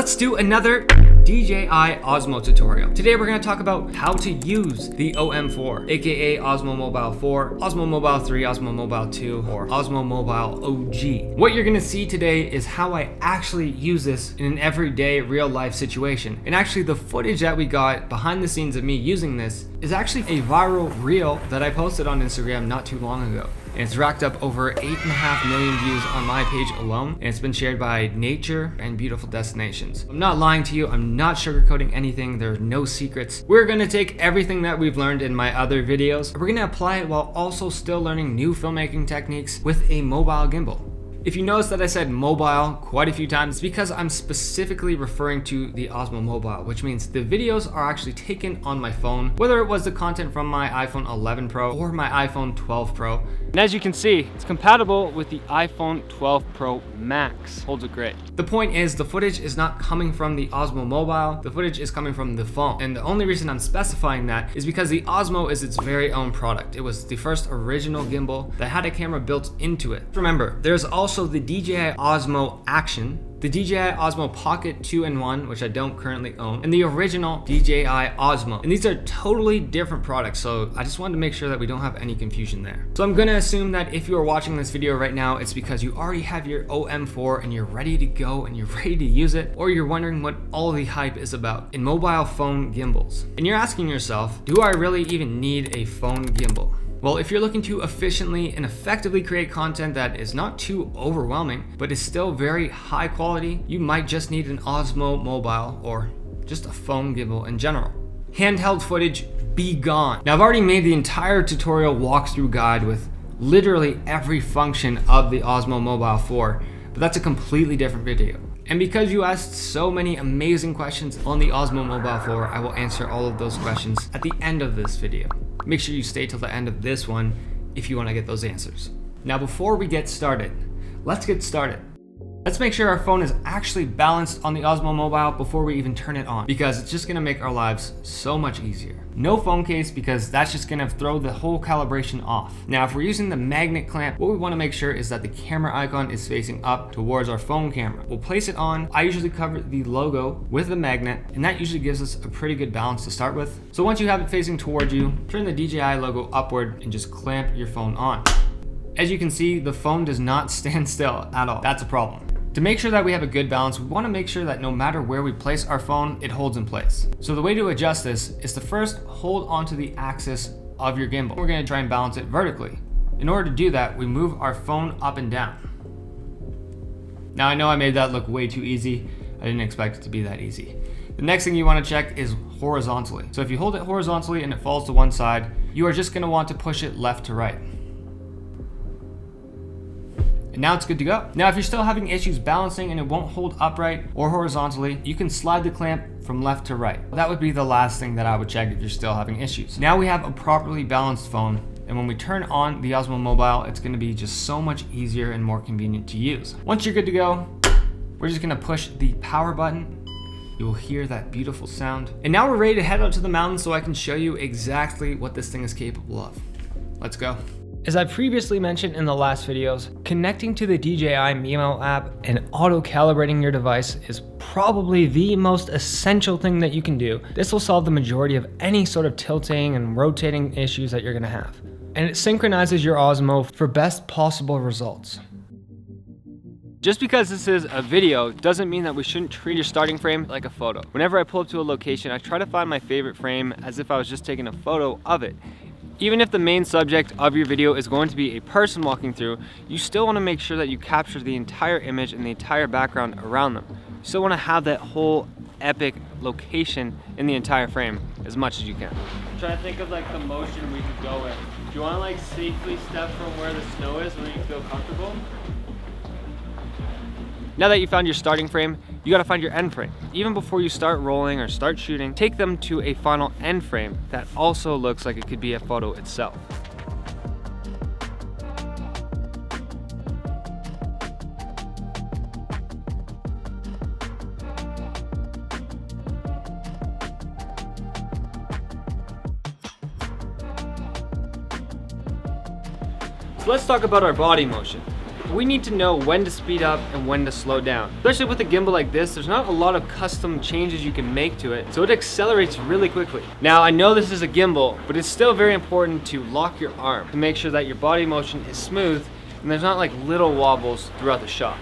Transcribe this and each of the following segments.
Let's do another DJI Osmo tutorial. Today we're going to talk about how to use the OM4, aka Osmo Mobile 4, Osmo Mobile 3, Osmo Mobile 2, or Osmo Mobile OG. What you're going to see today is how I actually use this in an everyday real life situation. And actually the footage that we got behind the scenes of me using this is actually a viral reel that I posted on Instagram not too long ago. And it's racked up over 8.5 million views on my page alone, and it's been shared by nature and beautiful destinations. I'm not lying to you, I'm not sugarcoating anything, there are no secrets. We're gonna take everything that we've learned in my other videos, and we're gonna apply it while also still learning new filmmaking techniques with a mobile gimbal. If you notice that I said mobile quite a few times, it's because I'm specifically referring to the Osmo Mobile, which means the videos are actually taken on my phone, whether it was the content from my iPhone 11 Pro or my iPhone 12 Pro. And as you can see, it's compatible with the iPhone 12 Pro Max. Holds it great. The point is, the footage is not coming from the Osmo Mobile, the footage is coming from the phone. And the only reason I'm specifying that is because the Osmo is its very own product. It was the first original gimbal that had a camera built into it. Remember, there's also the DJI Osmo Action, the DJI Osmo Pocket 2-in-1, which I don't currently own, and the original DJI Osmo. And these are totally different products, so I just wanted to make sure that we don't have any confusion there. So I'm gonna assume that if you are watching this video right now, it's because you already have your OM4 and you're ready to go and you're ready to use it, or you're wondering what all the hype is about in mobile phone gimbals. And you're asking yourself, do I really even need a phone gimbal? Well, if you're looking to efficiently and effectively create content that is not too overwhelming, but is still very high quality, you might just need an Osmo Mobile or just a phone gimbal in general. Handheld footage, be gone. Now, I've already made the entire tutorial walkthrough guide with literally every function of the Osmo Mobile 4, but that's a completely different video. And because you asked so many amazing questions on the Osmo Mobile 4, I will answer all of those questions at the end of this video. Make sure you stay till the end of this one if you want to get those answers. Now, before we get started, let's get started. Let's make sure our phone is actually balanced on the Osmo Mobile before we even turn it on, because it's just going to make our lives so much easier. No phone case, because that's just going to throw the whole calibration off. Now, if we're using the magnet clamp, what we want to make sure is that the camera icon is facing up towards our phone camera. We'll place it on. I usually cover the logo with the magnet, and that usually gives us a pretty good balance to start with. So once you have it facing toward you, turn the DJI logo upward and just clamp your phone on. As you can see, the phone does not stand still at all. That's a problem. To make sure that we have a good balance, we want to make sure that no matter where we place our phone, it holds in place. So the way to adjust this is to first hold onto the axis of your gimbal. We're going to try and balance it vertically. In order to do that, we move our phone up and down. Now, I know I made that look way too easy. I didn't expect it to be that easy. The next thing you want to check is horizontally. So if you hold it horizontally and it falls to one side, you are just going to want to push it left to right. Now it's good to go. Now, if you're still having issues balancing and it won't hold upright or horizontally, you can slide the clamp from left to right. That would be the last thing that I would check if you're still having issues. Now we have a properly balanced phone, and when we turn on the Osmo Mobile, it's gonna be just so much easier and more convenient to use. Once you're good to go, we're just gonna push the power button. You will hear that beautiful sound. And now we're ready to head out to the mountain so I can show you exactly what this thing is capable of. Let's go. As I previously mentioned in the last videos, connecting to the DJI Mimo app and auto-calibrating your device is probably the most essential thing that you can do. This will solve the majority of any sort of tilting and rotating issues that you're going to have. And it synchronizes your Osmo for best possible results. Just because this is a video doesn't mean that we shouldn't treat your starting frame like a photo. Whenever I pull up to a location, I try to find my favorite frame as if I was just taking a photo of it. Even if the main subject of your video is going to be a person walking through, you still want to make sure that you capture the entire image and the entire background around them. You still want to have that whole epic location in the entire frame as much as you can. I'm trying to think of like the motion we could go in. Do you want to like safely step from where the snow is where you feel comfortable? Now that you found your starting frame, you gotta find your end frame. Even before you start rolling or start shooting, take them to a final end frame that also looks like it could be a photo itself. So let's talk about our body motion. we need to know when to speed up and when to slow down. Especially with a gimbal like this, there's not a lot of custom changes you can make to it, so it accelerates really quickly. Now, I know this is a gimbal, but it's still very important to lock your arm to make sure that your body motion is smooth and there's not like little wobbles throughout the shot.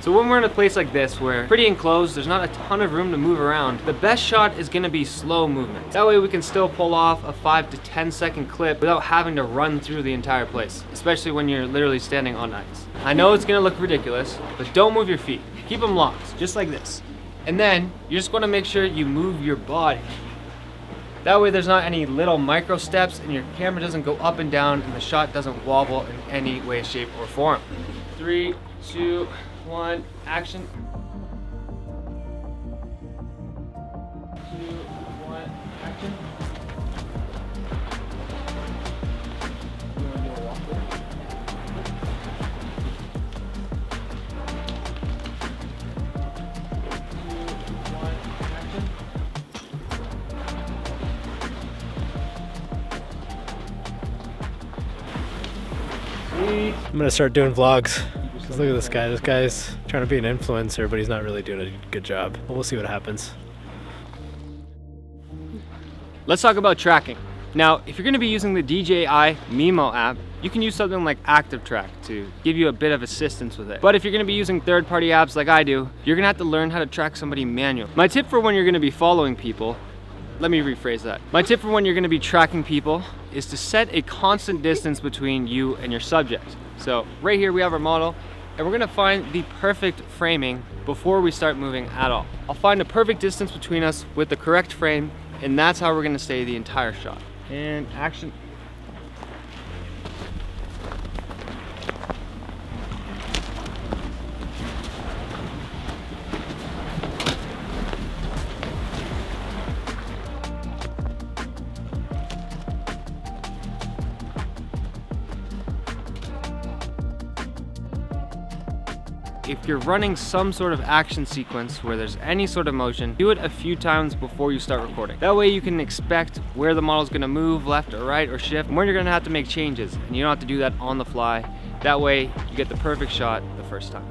So when we're in a place like this where pretty enclosed, there's not a ton of room to move around, the best shot is gonna be slow movement. That way we can still pull off a 5- to 10-second clip without having to run through the entire place, especially when you're literally standing on ice. I know it's gonna look ridiculous, but don't move your feet. Keep them locked, just like this. And then you're just gonna make sure you move your body. That way there's not any little micro steps and your camera doesn't go up and down and the shot doesn't wobble in any way, shape, or form. 3, 2, 1, action. 2, 1, action. You want to do a walk there. 2, 1, action. I'm gonna start doing vlogs. Look at this guy. This guy's trying to be an influencer, but he's not really doing a good job. But we'll see what happens. Let's talk about tracking. Now, if you're going to be using the DJI Mimo app, you can use something like ActiveTrack to give you a bit of assistance with it. But if you're going to be using third-party apps like I do, you're going to have to learn how to track somebody manually. My tip for when you're going to be following people, let me rephrase that. My tip for when you're going to be tracking people is to set a constant distance between you and your subject. So right here we have our model. And we're gonna find the perfect framing before we start moving at all. I'll find a perfect distance between us with the correct frame, and that's how we're gonna stay the entire shot. And action. If you're running some sort of action sequence where there's any sort of motion, do it a few times before you start recording. That way you can expect where the model's gonna move, left or right or shift, and when you're gonna have to make changes. And you don't have to do that on the fly. That way you get the perfect shot the first time.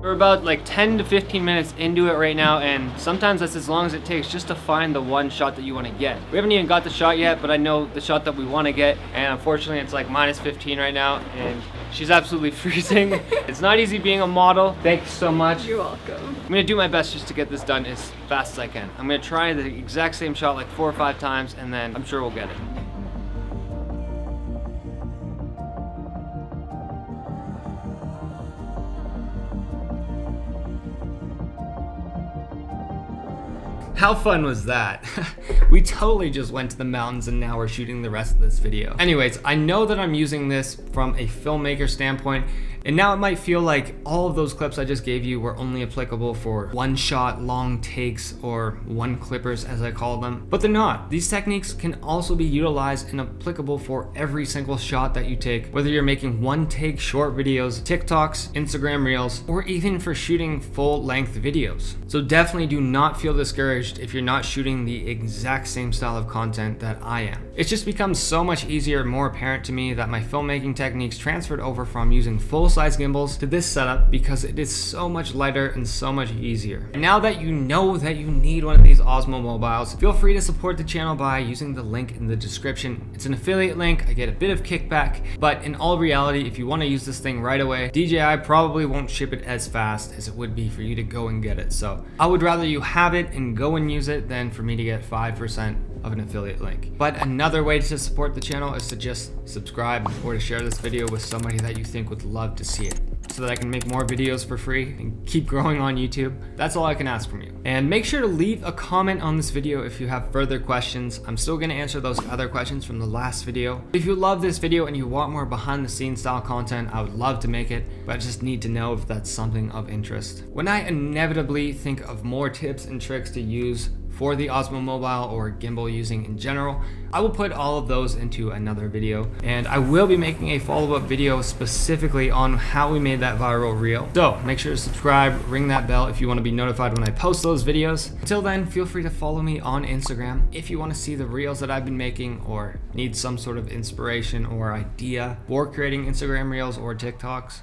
We're about like 10 to 15 minutes into it right now, and sometimes that's as long as it takes just to find the one shot that you want to get. We haven't even got the shot yet, but I know the shot that we want to get, and unfortunately it's like minus 15 right now, and she's absolutely freezing. It's not easy being a model. Thanks so much. You're welcome. I'm gonna do my best just to get this done as fast as I can. I'm gonna try the exact same shot like 4 or 5 times, and then I'm sure we'll get it. How fun was that? We totally just went to the mountains and now we're shooting the rest of this video. Anyways, I know that I'm using this from a filmmaker standpoint, and now it might feel like all of those clips I just gave you were only applicable for one shot, long takes, or one clippers as I call them, but they're not. These techniques can also be utilized and applicable for every single shot that you take, whether you're making one take short videos, TikToks, Instagram reels, or even for shooting full length videos. So definitely do not feel discouraged if you're not shooting the exact same style of content that I am. It's just become so much easier and more apparent to me that my filmmaking techniques transferred over from using full size gimbals to this setup because it is so much lighter and so much easier. And now that you know that you need one of these Osmo Mobiles, feel free to support the channel by using the link in the description. It's an affiliate link, I get a bit of kickback, but in all reality, if you want to use this thing right away, DJI probably won't ship it as fast as it would be for you to go and get it. So I would rather you have it and go and use it than for me to get 5% of an affiliate link. But another way to support the channel is to just subscribe or to share this video with somebody that you think would love to see it, so that I can make more videos for free and keep growing on YouTube. That's all I can ask from you. And make sure to leave a comment on this video if you have further questions. I'm still gonna answer those other questions from the last video. If you love this video and you want more behind the scenes style content, I would love to make it, but I just need to know if that's something of interest. When I inevitably think of more tips and tricks to use for the Osmo Mobile or gimbal using in general. I will put all of those into another video, and I will be making a follow-up video specifically on how we made that viral reel. So make sure to subscribe, ring that bell if you want to be notified when I post those videos. Until then, feel free to follow me on Instagram if you want to see the reels that I've been making or need some sort of inspiration or idea for creating Instagram reels or TikToks.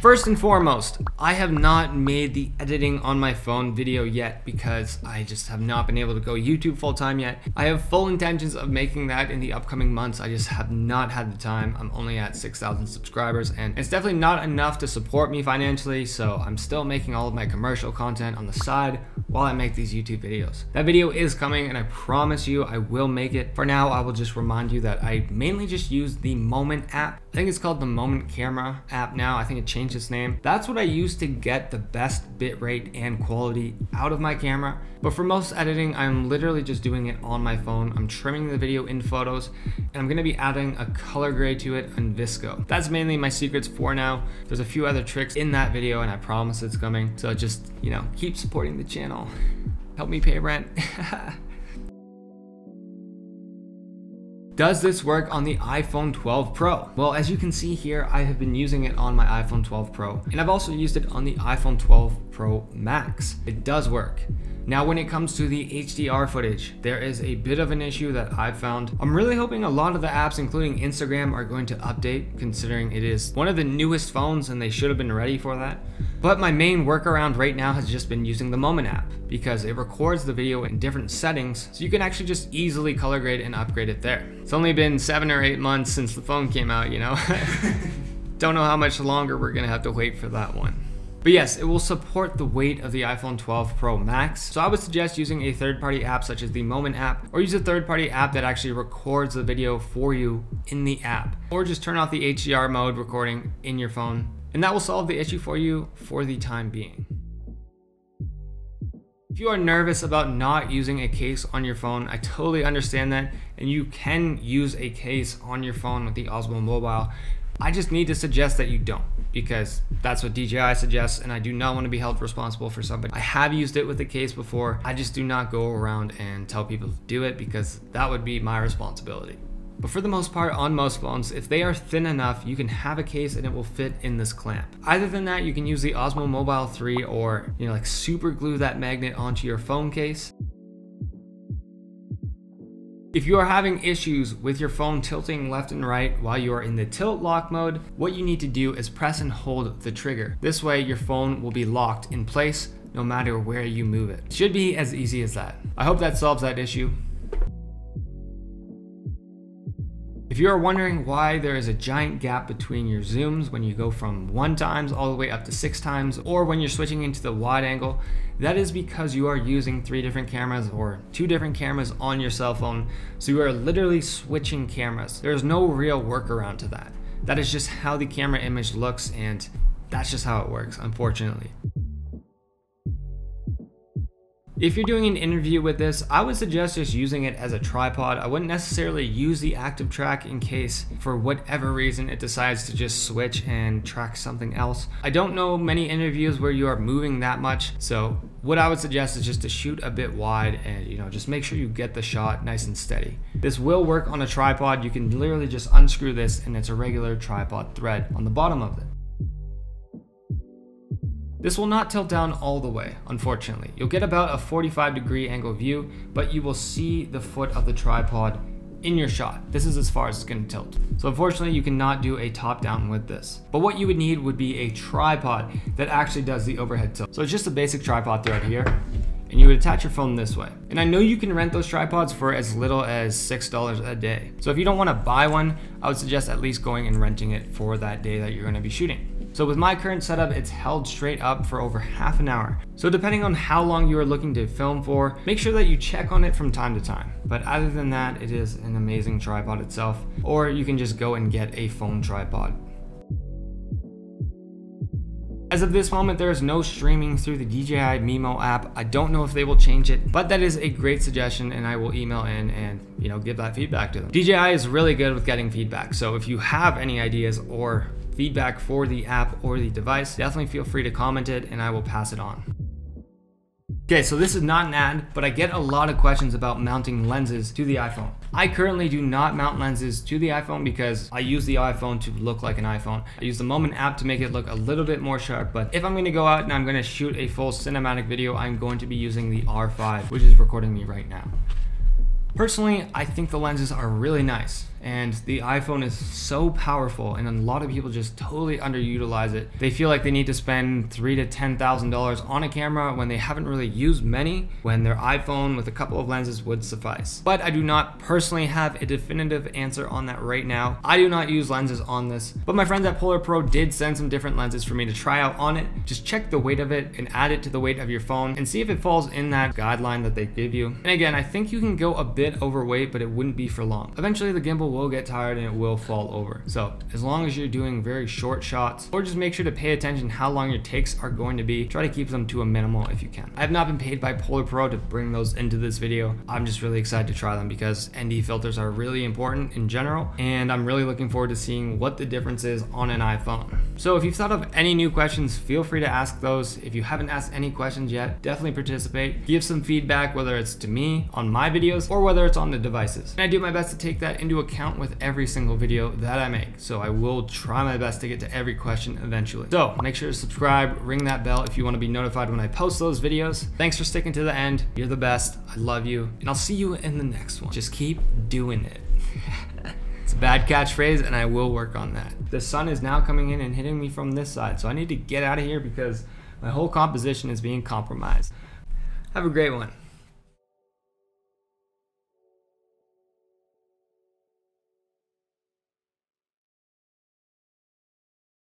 First and foremost, I have not made the editing on my phone video yet because I just have not been able to go YouTube full time yet. I have full intentions of making that in the upcoming months. I just have not had the time. I'm only at 6,000 subscribers and it's definitely not enough to support me financially. So I'm still making all of my commercial content on the side while I make these YouTube videos. That video is coming and I promise you I will make it. For now, I will just remind you that I mainly just use the Moment app. I think it's called the Moment Camera app now. I think it changed its name. That's what I use to get the best bitrate and quality out of my camera. But for most editing, I'm literally just doing it on my phone. I'm trimming the video in Photos and I'm gonna be adding a color grade to it on Visco. That's mainly my secrets for now. There's a few other tricks in that video and I promise it's coming. So just, you know, keep supporting the channel. Help me pay rent. Does this work on the iPhone 12 Pro? Well, as you can see here, I have been using it on my iPhone 12 Pro, and I've also used it on the iPhone 12 Pro Max. It does work. Now, when it comes to the HDR footage, there is a bit of an issue that I've found. I'm really hoping a lot of the apps, including Instagram, are going to update, considering it is one of the newest phones and they should have been ready for that. But my main workaround right now has just been using the Moment app because it records the video in different settings, so you can actually just easily color grade and upgrade it there. It's only been 7 or 8 months since the phone came out, you know? Don't know how much longer we're gonna have to wait for that one. But yes, it will support the weight of the iPhone 12 Pro Max. So I would suggest using a third-party app such as the Moment app, or use a third-party app that actually records the video for you in the app, or just turn off the HDR mode recording in your phone. And that will solve the issue for you for the time being. If you are nervous about not using a case on your phone, I totally understand that. And you can use a case on your phone with the Osmo Mobile. I just need to suggest that you don't, because that's what DJI suggests and I do not want to be held responsible for somebody. I have used it with a case before. I just do not go around and tell people to do it because that would be my responsibility. But for the most part, on most phones, if they are thin enough, you can have a case and it will fit in this clamp. Other than that, you can use the Osmo Mobile 3 or, you know, like super glue that magnet onto your phone case. If you are having issues with your phone tilting left and right while you are in the tilt lock mode, what you need to do is press and hold the trigger. This way your phone will be locked in place no matter where you move it. It should be as easy as that. I hope that solves that issue. If you are wondering why there is a giant gap between your zooms when you go from 1x all the way up to 6x, or when you're switching into the wide angle, that is because you are using 3 different cameras or 2 different cameras on your cell phone. So you are literally switching cameras. There's no real workaround to that. That is just how the camera image looks, and that's just how it works, unfortunately. If you're doing an interview with this, I would suggest just using it as a tripod. I wouldn't necessarily use the ActiveTrack in case for whatever reason it decides to just switch and track something else. I don't know many interviews where you are moving that much. So what I would suggest is just to shoot a bit wide and, you know, just make sure you get the shot nice and steady. This will work on a tripod. You can literally just unscrew this and it's a regular tripod thread on the bottom of it. This will not tilt down all the way, unfortunately. You'll get about a 45-degree angle view, but you will see the foot of the tripod in your shot. This is as far as it's gonna tilt. So unfortunately, you cannot do a top-down with this. But what you would need would be a tripod that actually does the overhead tilt. So it's just a basic tripod thread here, and you would attach your phone this way. And I know you can rent those tripods for as little as $6 a day. So if you don't wanna buy one, I would suggest at least going and renting it for that day that you're gonna be shooting. So with my current setup, it's held straight up for over half an hour. So depending on how long you are looking to film for, make sure that you check on it from time to time. But other than that, it is an amazing tripod itself, or you can just go and get a phone tripod. As of this moment, there is no streaming through the DJI Mimo app. I don't know if they will change it, but that is a great suggestion and I will email in and, you know, give that feedback to them. DJI is really good with getting feedback. So if you have any ideas or feedback for the app or the device, definitely feel free to comment it and I will pass it on. Okay, so this is not an ad, but I get a lot of questions about mounting lenses to the iPhone. I currently do not mount lenses to the iPhone because I use the iPhone to look like an iPhone. I use the Moment app to make it look a little bit more sharp, but if I'm gonna go out and I'm gonna shoot a full cinematic video, I'm going to be using the R5, which is recording me right now. Personally, I think the lenses are really nice and the iPhone is so powerful and a lot of people just totally underutilize it. They feel like they need to spend $3,000 to $10,000 on a camera when they haven't really used many, when their iPhone with a couple of lenses would suffice. But I do not personally have a definitive answer on that right now. I do not use lenses on this, but my friends at Polar Pro did send some different lenses for me to try out on it. Just check the weight of it and add it to the weight of your phone and see if it falls in that guideline that they give you. And again, I think you can go a bit overweight, but it wouldn't be for long. Eventually the gimbal will get tired and it will fall over. So as long as you're doing very short shots, or just make sure to pay attention how long your takes are going to be, try to keep them to a minimal if you can. I have not been paid by Polar Pro to bring those into this video. I'm just really excited to try them because ND filters are really important in general, and I'm really looking forward to seeing what the difference is on an iPhone. So if you've thought of any new questions, feel free to ask those. If you haven't asked any questions yet, definitely participate. Give some feedback, whether it's to me on my videos or whether it's on the devices. And I do my best to take that into account with every single video that I make. So I will try my best to get to every question eventually. So make sure to subscribe, ring that bell if you want to be notified when I post those videos. Thanks for sticking to the end. You're the best. I love you. And I'll see you in the next one. Just keep doing it. It's a bad catchphrase and I will work on that. The sun is now coming in and hitting me from this side. So I need to get out of here because my whole composition is being compromised. Have a great one.